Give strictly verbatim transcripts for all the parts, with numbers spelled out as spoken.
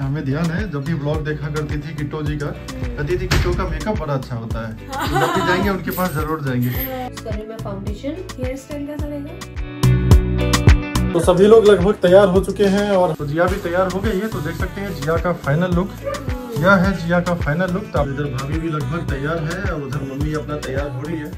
हमें ध्यान है जब भी ब्लॉग देखा करती थी किट्टू जी का, कहती थी किट्टू का मेकअप बड़ा अच्छा होता है, जब भी जाएंगे उनके पास जरूर जाएंगे। मैं फाउंडेशन, हेयर स्टाइल कैसा रहेगा? तो सभी लोग लगभग तैयार हो चुके हैं और तो जिया भी तैयार हो गई है। तो देख सकते हैं जिया का फाइनल लुक, जिया है जिया का फाइनल लुक। तो इधर भाभी भी लगभग तैयार है और उधर मम्मी अपना तैयार हो रही है।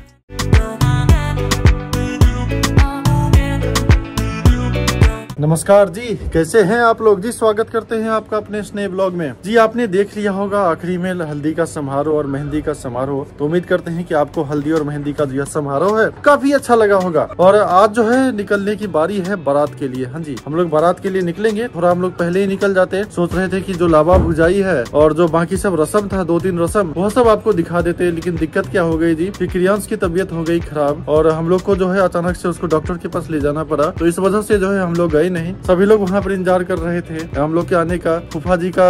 नमस्कार जी, कैसे हैं आप लोग जी? स्वागत करते हैं आपका अपने इस नए ब्लॉग में। जी आपने देख लिया होगा आखिरी में हल्दी का समारोह और मेहंदी का समारोह। तो उम्मीद करते हैं कि आपको हल्दी और मेहंदी का जो समारोह है काफी अच्छा लगा होगा। और आज जो है निकलने की बारी है बारात के लिए। हाँ जी, हम लोग बारात के लिए निकलेंगे। थोड़ा हम लोग पहले ही निकल जाते, सोच रहे थे कि जो लावा भुजाई है और जो बाकी सब रस्म था, दो तीन रस्म, वह सब आपको दिखा देते। लेकिन दिक्कत क्या हो गई जी कि क्रियांश की तबीयत हो गई खराब और हम लोग को जो है अचानक से उसको डॉक्टर के पास ले जाना पड़ा। तो इस वजह से जो है हम लोग नहीं, सभी लोग वहाँ पर इंतजार कर रहे थे हम लोग के आने का। फूफा जी का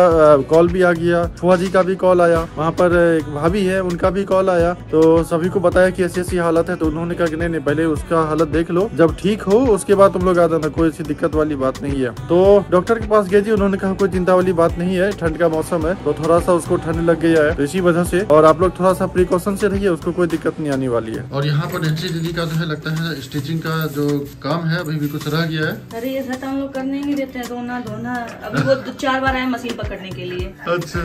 कॉल भी आ गया, फूफा जी का भी कॉल आया, वहाँ पर एक भाभी है उनका भी कॉल आया। तो सभी को बताया कि ऐसी ऐसी हालत है। तो उन्होंने कहा कि नहीं नहीं पहले उसका हालत देख लो, जब ठीक हो उसके बाद तुम लोग आ जाना, कोई ऐसी दिक्कत वाली बात नहीं है। तो डॉक्टर के पास गए जी, उन्होंने कहा कोई चिंता वाली बात नहीं है, ठंड का मौसम है तो थोड़ा सा उसको ठंड लग गया है, तो इसी वजह से, और आप लोग थोड़ा सा प्रिकॉशन से रहिए, उसको कोई दिक्कत नहीं आने वाली है। और यहाँ पर नैंसी दीदी का जो है लगता है स्टिचिंग का जो काम है अभी भी कुछ रह गया है, हम लोग करने नहीं देते हैं, रोना धोना। अभी वो दो चार बार आए मशीन पकड़ने के लिए। अच्छा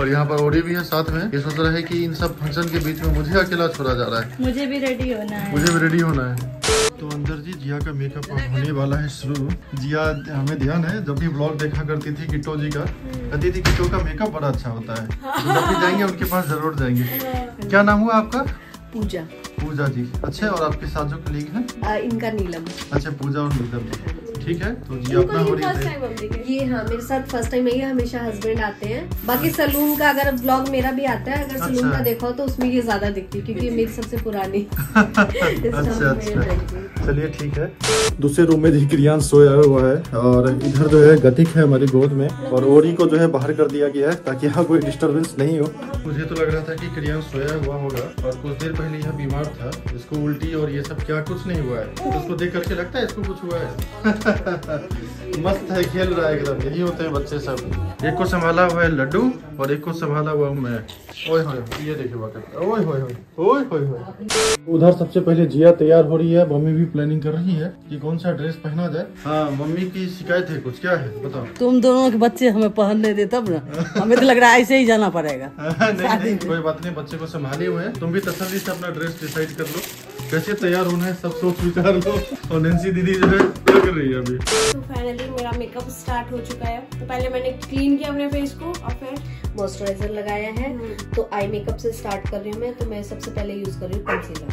और यहाँ पर ओडी भी है साथ में। ये सोच रहा है कि इन सब फंक्शन के बीच में मुझे अकेला छोड़ा जा रहा है, मुझे भी रेडी होना है, मुझे भी रेडी होना है। तो अंदर जी जिया का मेकअप होने वाला है शुरू। जिया, हमें ध्यान है जब भी ब्लॉग देखा करती थी किट्टू जी का, कहती थी किट्टू का मेकअप बड़ा अच्छा होता है, जब भी जाएंगे उनके पास जरूर जाएंगे। क्या नाम हुआ आपका? पूजा। पूजा जी, अच्छा। और आपके साथ जो कलीग है आ, इनका नीलम। अच्छा, पूजा और नीलम जी, ठीक है। तो जी अपना हो रही है ये, हाँ मेरे साथ फर्स्ट टाइम है, हमेशा हस्बैंड आते हैं। बाकी सलून का अगर ब्लॉग मेरा भी आता है, अगर सलून का देखा हो तो उसमें ये ज्यादा दिखती है क्योंकि मेरी सबसे पुरानी। अच्छा अच्छा, चलिए ठीक है। दूसरे रूम में जी क्रियांश सोया हुआ है और इधर जो है गतिक है हमारी गोद में, और ओरी को जो है बाहर कर दिया गया है ताकि यहाँ कोई डिस्टर्बेंस नहीं हो। मुझे तो लग रहा था कि क्रियांश सोया हुआ होगा और कुछ देर पहले यह बीमार था, इसको उल्टी और ये सब क्या कुछ नहीं हुआ है, तो उसको देख करके लगता है इसको कुछ हुआ है। मस्त है, खेल रहा है एकदम, यही होते हैं बच्चे सब। एक को संभाला हुआ है लड्डू और एक को संभाला हुआ हूँ मैं। ओए होए, ये देखिए वाकई, ओए होए होए होए होए। उधर सबसे पहले जिया तैयार हो रही है, मम्मी भी प्लानिंग कर रही है कि कौन सा ड्रेस पहना जाए। हाँ, मम्मी की शिकायत है कुछ, क्या है बताओ? तुम दोनों के बच्चे हमें पहनने दे तब ना, हमें तो लग रहा है ऐसे ही जाना पड़ेगा। नहीं, नहीं कोई बात नहीं, बच्चे को संभाले हुए हैं, तुम भी तसल्ली से अपना ड्रेस डिसाइड कर लो, कैसे तैयार होना है सब सोच विचार लो। और नैंसी दीदी जो है क्या कर रही है अभी? तो फाइनली मेरा मेकअप स्टार्ट हो चुका है। तो पहले मैंने क्लीन किया अपने फेस को और फिर मॉइस्चराइजर लगाया है। तो आई मेकअप से स्टार्ट कर रही हूँ मैं। तो मैं सबसे पहले यूज कर रही हूँ कंसीलर,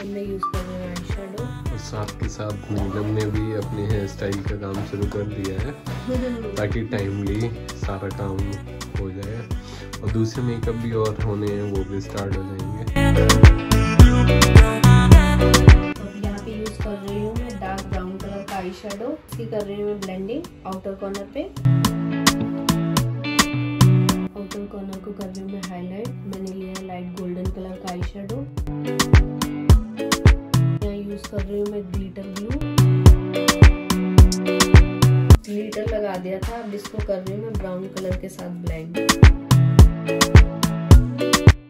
हमने यूज कर रही हूँ आई शेडो, और साथ के साथ नीलम ने भी अपने हेयर स्टाइल का काम शुरू कर दिया है ताकि टाइमली सारा काम हो जाए। और दूसरे मेकअप भी और होने हैं, वो भी स्टार्ट हो जाएंगे। अब यहाँ पे यूज कर रही हूँ मैं डार्क ब्राउन कलर का आई शेडो, इसकी कर रही हूँ मैं ब्लेंडिंग आउटर कॉर्नर पे। आउटर कॉर्नर को कर रही हूँ मैं हाईलाइट, मैंने लिया है लाइट गोल्डन कलर का आई शेडो। यहाँ यूज कर रही हूँ मैं ग्लिटर ब्लू, ग्लिटर लगा दिया था, अब इसको कर रही हूँ मैं ब्राउन कलर के साथ ब्लेंड।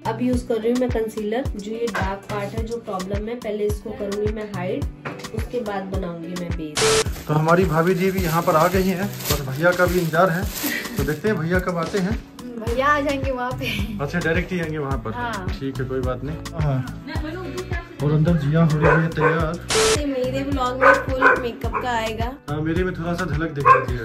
अब यूज कर रही हूँ मैं कंसीलर, जो ये डार्क पार्ट है जो प्रॉब्लम है, पहले इसको करूंगी मैं हाइड, उसके बाद बनाऊंगी मैं बेस। तो हमारी भाभी जी भी यहाँ पर आ गई हैं और भैया का भी इंतजार है, तो देखते हैं भैया कब आते हैं। भैया आ जाएंगे वहाँ पे। अच्छा, डायरेक्ट ही आएंगे वहाँ पर, ठीक है कोई बात नहीं। और अंदर जिया हो रही है तैयार, मेरे ब्लॉग में फुल मेकअप का आएगा। हाँ, मेरे में थोड़ा सा झलक दिख रही है।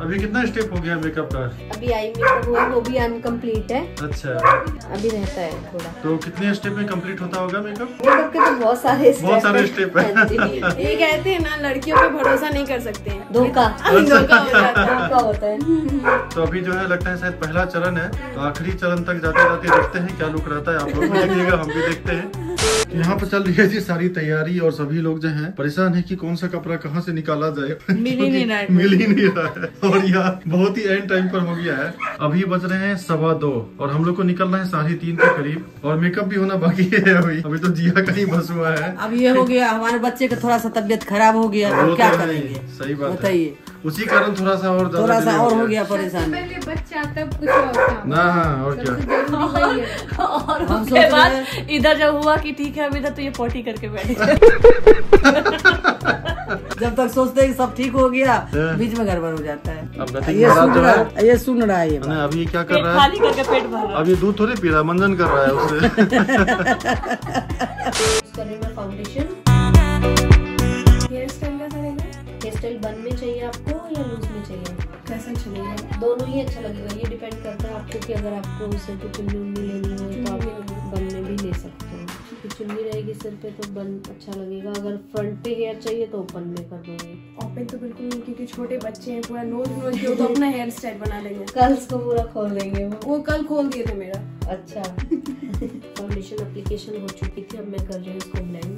अभी कितना स्टेप हो गया मेकअप का? अभी आई मेकअप हुआ, वो भी अनकम्प्लीट है। अच्छा, अभी रहता है थोड़ा। तो कितने स्टेप में कंप्लीट होता होगा मेकअप? मेकअप के तो बहुत सारे स्टेप, बहुत सारे स्टेप है। ये कहते हैं ना, लड़कियों पे भरोसा नहीं कर सकते, धोखा धोखा होता है। तो अभी जो है लगता है शायद पहला चरण है, तो आखिरी चरण तक जाते जाते देखते हैं क्या लुक रहता है। आप लोग भी देखिएगा, हम भी देखते हैं। यहाँ पे चल रही है जी सारी तैयारी और सभी लोग जो हैं परेशान है कि कौन सा कपड़ा कहाँ से निकाला जाए, मिल ही नहीं रहा है मिल ही नहीं रहा है और यहाँ बहुत ही एंड टाइम पर हो गया है। अभी बज रहे हैं सवा दो और हम लोग को निकलना है साढ़े तीन के करीब और मेकअप भी होना बाकी है। अभी अभी तो जिया का ही बस हुआ है। अब ये हो गया हमारे बच्चे का थोड़ा सा तबियत खराब हो गया, अब क्या करेंगे, सही बात है, उसी कारण थोड़ा सा और थोड़ा सा और हो गया परेशान। पहले बच्चा तब कुछ और ना, और क्या, और उसके बाद इधर जब हुआ कि ठीक है अभी तक तो ये पोटी करके बैठे जब तक सोचते हैं सब ठीक हो गया बीच में गड़बड़ हो जाता है। अब ये सुन रहा है, ये सुन रहा है ये अभी क्या कर रहा है, करके पेट भर रहा है, अभी दूध थोड़ी पी रहा, मंजन कर रहा है उससे। फाउंडेशन हेयर स्टाइल बन में चाहिए आपको या लूज में चाहिए, कैसा चलेगा, दोनों ही अच्छा लगेगा, ये डिपेंड करता है आपको कि अगर आपको उसे तो चुन्नी उन्नी लेनी हो तो आप बन में भी ले सकते हो, क्योंकि चुन्नी रहेगी सिर पे तो बन अच्छा लगेगा। अगर फ्रंट पे हेयर चाहिए तो ओपन में कर दूंगी, ओपन तो बिल्कुल नहीं क्योंकि छोटे बच्चे हैं, पूरा नोज नोज के तो अपना हेयर स्टाइल बना लेंगे, कर्ल्स को पूरा खोल देंगे, वो कल खोल दिए थे मेरा। अच्छा फाउंडेशन एप्लीकेशन हो चुकी थी, अब मैं कर रही हूँ इसको ब्लेंड।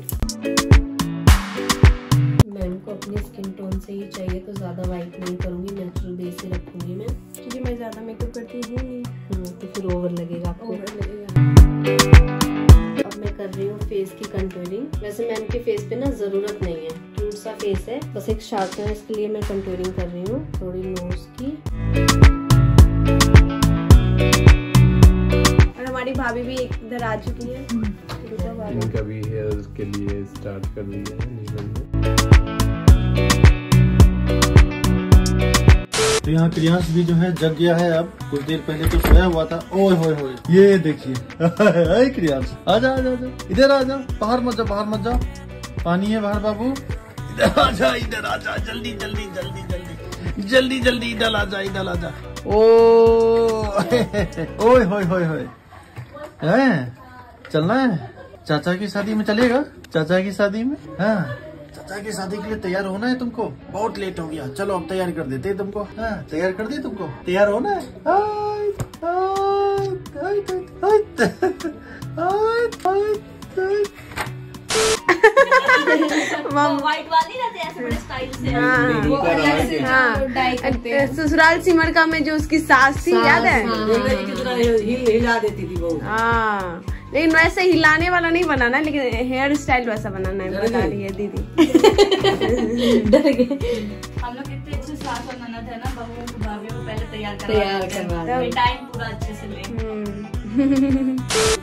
मैम को अपने स्किन टोन से ही चाहिए तो ज़्यादा वाइट नहीं करूँगी, नेचुरल बेस ही रखूँगी मैं, क्योंकि मैं ज़्यादा मेकअप करती हूँ नहीं तो फिर ओवर लगेगा आपको। ओवर लगेगा। अब मैं कर रही हूँ फेस की कंटूरिंग। वैसे मैम के फेस पे ना ज़रूरत नहीं है, क्यूट सा फेस है, बस एक शार्प है, इसके लिए मैं कंटूरिंग कर रही हूँ थोड़ी नोज की। और हमारी भाभी भी एक इधर आ चुकी है, इनका भी हेयर के लिए स्टार्ट कर रही है नीलम ने। तो यहाँ क्रियांश भी जो है जग गया है, अब कुछ देर पहले तो सोया हुआ था। ओए होए होए ये देखिए, अरे क्रियांश आजा आजा आजा इधर आजा, बाहर मत जा बाहर मत जा, पानी है बाहर बाबू, इधर आजा इधर आजा, जल्दी जल्दी जल्दी जल्दी जल्दी जल्दी इधर आजा इधर आजा। ओ ओए होए होए होए है, चलना है चाचा की शादी में, चलेगा चाचा की शादी में, हाँ चाचा की शादी के लिए तैयार होना है तुमको, बहुत लेट हो गया, चलो अब तैयार कर देते हैं तुमको, हाँ तैयार कर दिए तुमको, तैयार होना है। आए, आए, आए, आए, आए। ससुराल सिमरका में जो उसकी सास थी याद है, हिला देती थी वो, हाँ लेकिन वैसे हिलाने वाला नहीं बनाना, लेकिन हेयर स्टाइल वैसा बनाना है, बता रही है दीदी। डर गए हम लोग, कितने अच्छे सास और ननद है ना, बहू को भाभी को पहले तैयार करवाते, टाइम पूरा अच्छे से ले।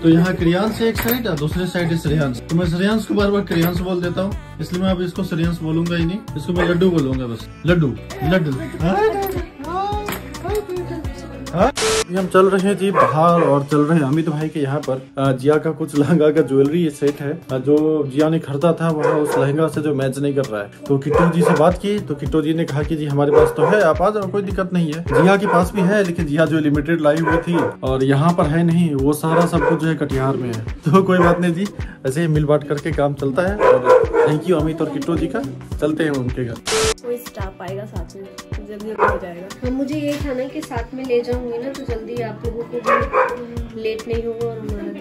तो यहाँ क्रियांश एक साइड है, दूसरे साइड है श्रेयांश, तो मैं श्रेयांश को बार बार क्रियांश बोल देता हूँ, इसलिए मैं अब इसको श्रेयांश बोलूंगा ही नहीं, इसको मैं लड्डू बोलूंगा बस, लड्डू लड्डू। हाँ हम चल रहे हैं जी बाहर और चल रहे हैं अमित भाई के यहाँ पर, जिया का कुछ लहंगा का ज्वेलरी सेट है जो जिया ने खरीदा था, वह उस लहंगा से जो मैच नहीं कर रहा है, तो किट्टू जी से बात की तो किट्टू जी ने कहा कि जी हमारे पास तो है, आप आ जाओ कोई दिक्कत नहीं है। जिया के पास भी है लेकिन जिया जो लिमिटेड लाई हुई थी और यहाँ पर है नहीं, वो सारा सब कुछ जो है कटिहार में है, तो कोई बात नहीं जी, ऐसे ही मिल बांट करके काम चलता है। और थैंक यू अमित और किट्टू जी का, चलते हैं उनके घर। कोई स्टाफ आएगा साथ में जल्दी हो जाएगा। हाँ मुझे ये था ना कि साथ में ले जाऊंगी ना तो जल्दी आप लोगों को भी लेट नहीं होगा और हमारा भी।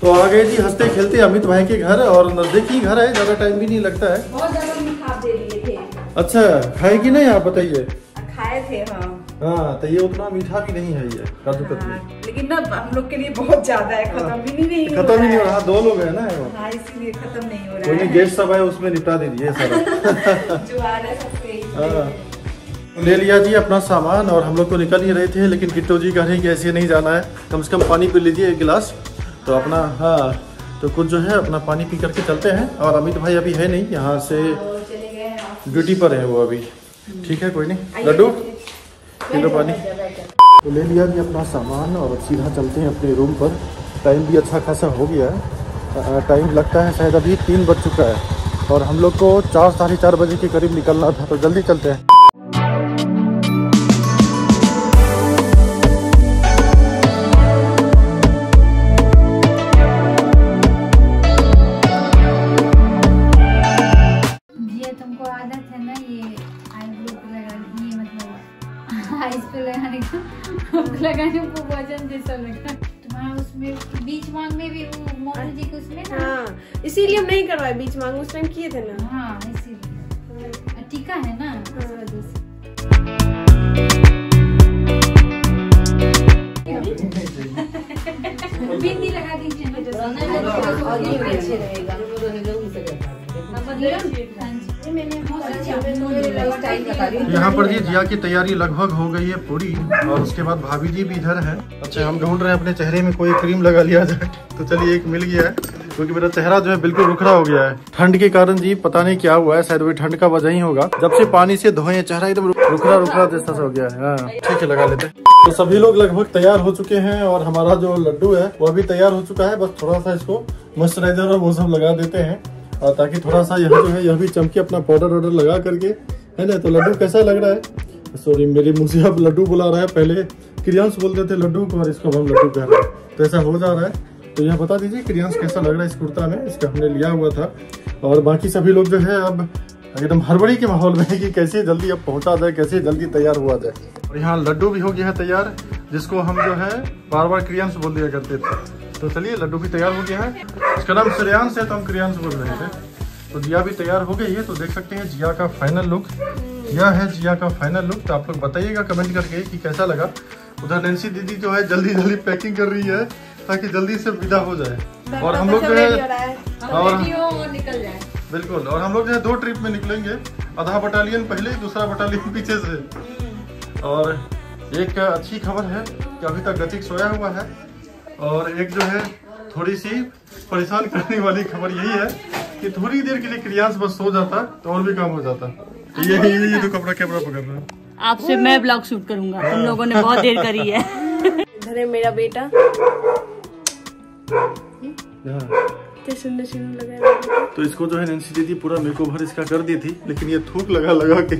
तो आ गए जी हंसते खेलते अमित भाई के घर, और नजदीक ही घर है, ज्यादा टाइम भी नहीं लगता है। बहुत ज्यादा मिठाई दे दिए थे। अच्छा खाए कि नहीं आप बताइए? खाए थे हाँ। हाँ तो ये उतना मीठा भी नहीं है ये काजू कतली, लेकिन ना हम लोग के लिए बहुत ज्यादा है, खत्म भी नहीं नहीं खत्म भी नहीं हो रहा, दो लोग हैं ना हाँ, इसलिए खत्म नहीं हो रहा है। गेस्ट सब है उसमें निपटा दीजिए सारा जो आ रहा है। ले लिया जी अपना सामान और हम लोग तो निकल ही रहे थे, लेकिन किट्टू जी कह रहे हैं कि ऐसे नहीं जाना है, कम से कम पानी पी लीजिए एक गिलास, तो अपना हाँ तो कुछ जो है अपना पानी पी करके चलते हैं। और अमित भाई अभी है नहीं, यहाँ से ड्यूटी पर है वो अभी, ठीक है कोई नहीं। लड्डू किलो पानी। तो ले लिया जी अपना सामान और सीधा चलते हैं अपने रूम पर, टाइम भी अच्छा खासा हो गया है, टाइम लगता है शायद अभी तीन बज चुका है और हम लोग को चार साढ़े चार बजे के करीब निकलना था, तो जल्दी चलते हैं। लगाने को वजन जैसा लगता है उसमें बीच मांग में भी मोहन जी के उसमें ना, हाँ, इसीलिए हम नहीं करवाए बीच मांग उस टाइम किए थे ना, हाँ इसीलिए टीका है ना, हाँ। वजह से बिंदी लगा दीजिए ना जैसे। यहाँ पर जी जिया की तैयारी लगभग हो गई है पूरी और उसके बाद भाभी जी भी इधर है। अच्छा हम ढूंढ रहे हैं अपने चेहरे में कोई क्रीम लगा लिया जाए, तो चलिए एक मिल गया है क्योंकि मेरा चेहरा जो है बिल्कुल रुखड़ा हो गया है ठंड के कारण जी। पता नहीं क्या हुआ है, शायद वही ठंड का वजह ही होगा, जब से पानी से धोए चेहरा एकदम रुखड़ा रुखड़ा जैसा हो गया है। ठीक है लगा लेते हैं। तो सभी लोग लगभग तैयार हो चुके हैं और हमारा जो लड्डू है वह भी तैयार हो चुका है, बस थोड़ा सा इसको मॉइस्चराइजर और वो सब लगा देते हैं और ताकि थोड़ा सा यहाँ जो है यह भी चमके अपना पाउडर वाउडर लगा करके, है ना। तो लड्डू कैसा लग रहा है? सॉरी मेरी मुँह से अब लड्डू बुला रहा है, पहले क्रियांश बोलते थे लड्डू को और इसको हम लड्डू कह रहे हैं, तो ऐसा हो जा रहा है। तो यह बता दीजिए क्रियांश कैसा लग रहा है इस कुर्ता में, इसका हमने लिया हुआ था। और बाकी सभी लोग जो है अब एकदम हड़बड़ी के माहौल में है कि कैसे जल्दी अब पहुँचा जाए, कैसे जल्दी तैयार हुआ जाए। और यहाँ लड्डू भी हो गया है तैयार, जिसको हम जो है बार बार क्रियांश बोल दिया करते थे। तो चलिए लड्डू भी तैयार हो गया है, इसका नाम श्रेयांश है तो हम क्रियांश बोल रहे थे। तो जिया भी तैयार हो गई है, तो देख सकते हैं जिया का फाइनल लुक, यह है जिया का फाइनल लुक। तो आप लोग बताइएगा कमेंट करके कि कैसा लगा। उधर नैंसी दीदी जो है जल्दी जल्दी पैकिंग कर रही है ताकि जल्दी से विदा हो जाए और हम लोग जो है और निकल जाए बिल्कुल। और हम लोग जो है दो ट्रिप में निकलेंगे, आधा बटालियन पहले दूसरा बटालियन पीछे से। और एक अच्छी खबर है कि अभी तक गतिक सोया हुआ है और एक जो है थोड़ी सी परेशान करने वाली खबर यही है कि थोड़ी देर के लिए क्रियांश बस सो जाता तो और भी काम हो जाता। ये ये ये तो कपड़ा कैमरा पकड़ रहा है। आपसे मैं ब्लॉग शूट करूंगा, तुम लोगों ने बहुत देर करी है। इधर है मेरा बेटा, सुंदर सुंदर लगा। तो इसको जो है नैंसी दीदी पूरा मेकओवर इसका कर दी थी, लेकिन ये थूक लगा लगा के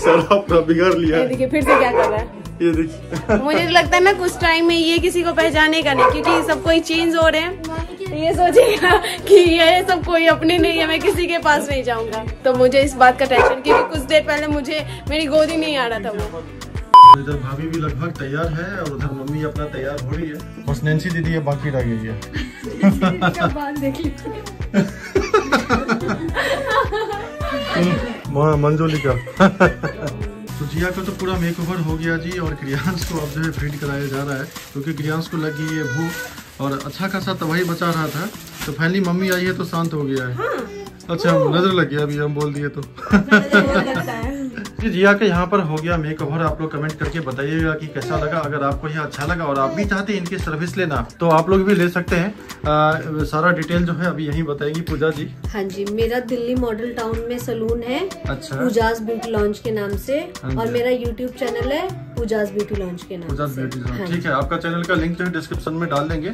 सारा अपना बिगाड़ लिया। देखिए फिर से क्या कर रहा है ये, देखिए। मुझे तो लगता है ना कुछ टाइम में ये किसी को पहचाने का नहीं, क्योंकि सब कोई चेंज हो रहे हैं। ये सोचेगा कि ये सब कोई अपने नहीं है, मैं किसी के पास नहीं जाऊंगा। तो मुझे इस बात का टेंशन, क्योंकि कुछ देर पहले मुझे मेरी गोदी नहीं आ रहा था वो। इधर भाभी भी लगभग तैयार है और उधर मम्मी अपना तैयार हो रही है, बस नैंसी दीदी ये बाकी रह गई है। मंजूली का तो जिया का तो पूरा मेकओवर हो गया जी। और क्रियांश को अब जो है फीड कराया जा रहा है क्योंकि क्रियांश को लगी है भूख और अच्छा खासा तबाही बचा रहा था। तो फाइनली मम्मी आई है तो शांत हो गया है। हाँ। अच्छा नजर लग गया, अभी हम बोल दिए तो जी। जिया का यहाँ पर हो गया मेकओवर, आप लोग कमेंट करके बताइएगा कि कैसा लगा। अगर आपको यह अच्छा लगा और आप भी चाहते हैं इनकी सर्विस लेना तो आप लोग भी ले सकते हैं। आ, सारा डिटेल जो है अभी यही बताएगी पूजा जी। हाँ जी, मेरा दिल्ली मॉडल टाउन में सलून है, अच्छा पूजाज ब्यूटी लॉन्च के नाम से। और मेरा यूट्यूब चैनल है पूजाज ब्यूटी लॉन्च के नाम से। ठीक है, आपका चैनल का लिंक जो है डिस्क्रिप्शन में डाल देंगे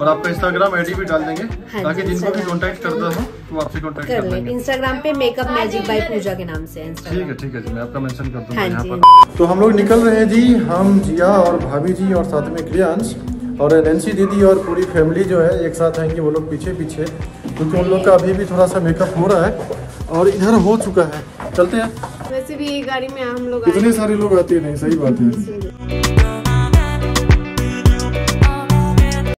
और आपका इंस्टाग्राम आईडी भी डाल देंगे ताकि जिनको भी कॉन्टेक्ट करना हो वो आपसे कॉन्टेक्ट कर लेंगे। इंस्टाग्राम पे मेकअप मैजिक बाय पूजा के नाम से। ठीक है ठीक है, मैं आपका मेंशन कर दूंगा यहाँ पर। तो हम लोग निकल रहे हैं जी, हम जिया और भाभी जी और साथ में क्रियांश और नैंसी दीदी और पूरी फैमिली जो है एक साथ आएंगे। वो लोग पीछे पीछे क्योंकि उन लोग का अभी भी थोड़ा सा मेकअप हो रहा है और इधर हो चुका है। चलते हैं, वैसे भी ये गाड़ी में हम लोग इतने सारे लोग आते हैं। नहीं सही बात है।